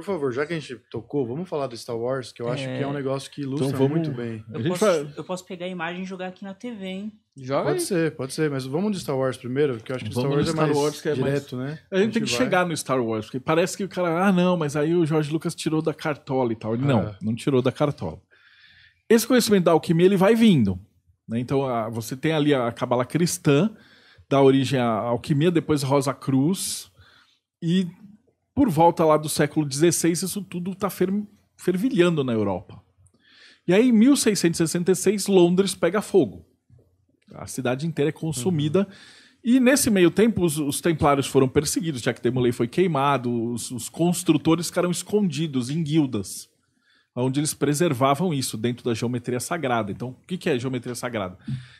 Por favor, já que a gente tocou, vamos falar do Star Wars, que eu acho que é um negócio que ilustra muito bem. Eu posso pegar a imagem e jogar aqui na TV, hein? Joga pode aí. Ser, pode ser, mas vamos de Star Wars primeiro, porque eu acho que Star Wars é mais direto, né? A gente tem que chegar no Star Wars, porque parece que o cara, não, mas aí o George Lucas tirou da cartola e tal. Ele não tirou da cartola. Esse conhecimento da alquimia, ele vai vindo, né? Então, você tem ali a Kabbalah Cristã, dá origem à alquimia, depois Rosa Cruz, e por volta lá do século XVI, isso tudo está fervilhando na Europa. E aí, em 1666, Londres pega fogo. A cidade inteira é consumida. E nesse meio tempo, os templários foram perseguidos. Jacques de Demolay foi queimado. Os construtores ficaram escondidos em guildas, onde eles preservavam isso dentro da geometria sagrada. Então, o que é geometria sagrada?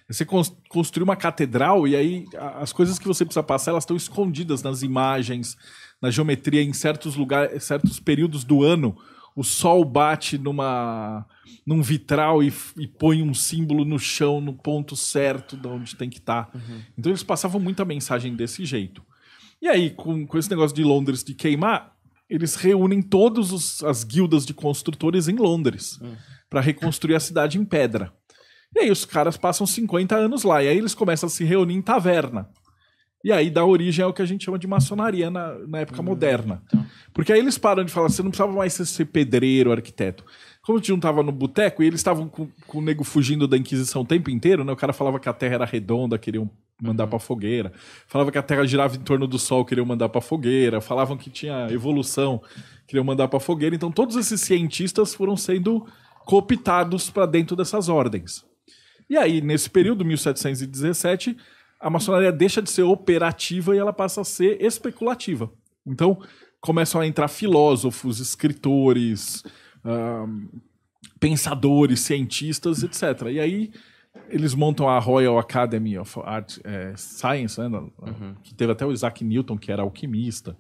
Você construir uma catedral e aí as coisas que você precisa passar, elas estão escondidas nas imagens, na geometria, em certos lugares, certos períodos do ano. O sol bate num vitral e põe um símbolo no chão, no ponto certo de onde tem que estar. Então eles passavam muita mensagem desse jeito. E aí, com esse negócio de Londres de queimar, eles reúnem todas as guildas de construtores em Londres para reconstruir a cidade em pedra. E aí os caras passam 50 anos lá, e aí eles começam a se reunir em taverna. E aí dá origem ao que a gente chama de maçonaria na época moderna. Porque aí eles param de falar, você não precisava mais ser pedreiro, arquiteto. Como a gente não tava no boteco, e eles estavam com o nego fugindo da Inquisição o tempo inteiro, né? O cara falava que a Terra era redonda, queriam mandar pra fogueira. Falava que a Terra girava em torno do Sol, queriam mandar pra fogueira. Falavam que tinha evolução, queriam mandar pra fogueira. Então todos esses cientistas foram sendo cooptados para dentro dessas ordens. E aí, nesse período, 1717... a maçonaria deixa de ser operativa e ela passa a ser especulativa. Então, começam a entrar filósofos, escritores, pensadores, cientistas, etc. E aí, eles montam a Royal Academy of Art, Science, né? Que teve até o Isaac Newton, que era alquimista.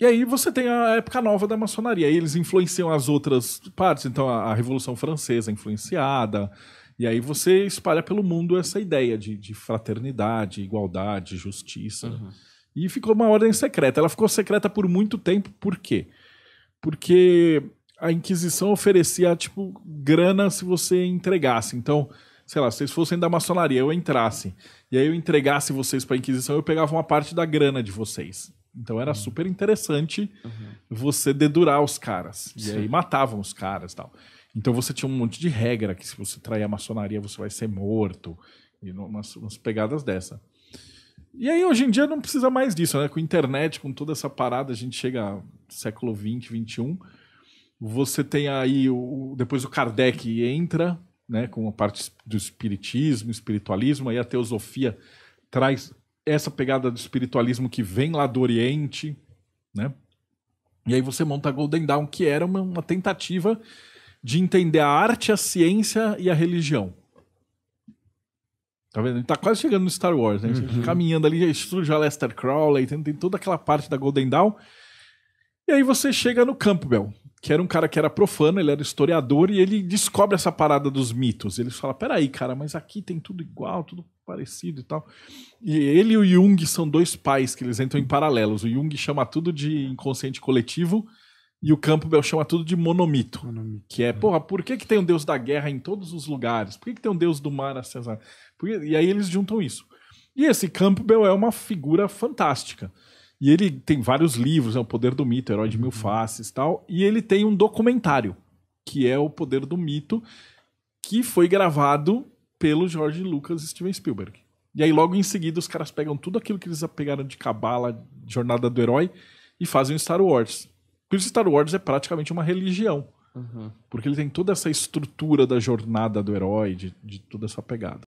E aí, você tem a época nova da maçonaria. E eles influenciam as outras partes. Então, a Revolução Francesa influenciada... E aí você espalha pelo mundo essa ideia de fraternidade, igualdade, justiça. E ficou uma ordem secreta. Ela ficou secreta por muito tempo. Por quê? Porque a Inquisição oferecia, tipo, grana se você entregasse. Então, sei lá, se vocês fossem da maçonaria, eu entrasse, e aí eu entregasse vocês para a Inquisição, eu pegava uma parte da grana de vocês. Então era super interessante você dedurar os caras. E aí matavam os caras e tal. Então você tinha um monte de regra, que se você trair a maçonaria você vai ser morto, e umas pegadas dessa. E aí hoje em dia não precisa mais disso, né? Com a internet, com toda essa parada, a gente chega ao século XX, XXI, você tem aí, depois o Kardec entra, né, com a parte do espiritismo, espiritualismo, aí a teosofia traz essa pegada do espiritualismo que vem lá do Oriente, né? E aí você monta a Golden Dawn, que era uma tentativa de entender a arte, a ciência e a religião. Tá vendo? A gente tá quase chegando no Star Wars, né? A gente caminhando ali, surge Aleister Crowley, tem toda aquela parte da Golden Dawn. E aí você chega no Campbell, que era um cara que era profano, ele era historiador, e ele descobre essa parada dos mitos. Ele fala, peraí, cara, mas aqui tem tudo igual, tudo parecido e tal. E ele e o Jung são dois pais que eles entram em paralelos. O Jung chama tudo de inconsciente coletivo, e o Campbell chama tudo de monomito, que é, porra, por que tem um deus da guerra em todos os lugares? Por que tem um deus do mar a César? E aí eles juntam isso. E esse Campbell é uma figura fantástica. E ele tem vários livros, né? O Poder do Mito, O Herói de Mil Faces e tal. E ele tem um documentário, que é O Poder do Mito, que foi gravado pelo George Lucas e Steven Spielberg. E aí logo em seguida os caras pegam tudo aquilo que eles pegaram de Cabala, Jornada do Herói, e fazem o Star Wars. Porque o Star Wars é praticamente uma religião. Porque ele tem toda essa estrutura da jornada do herói, de toda essa pegada.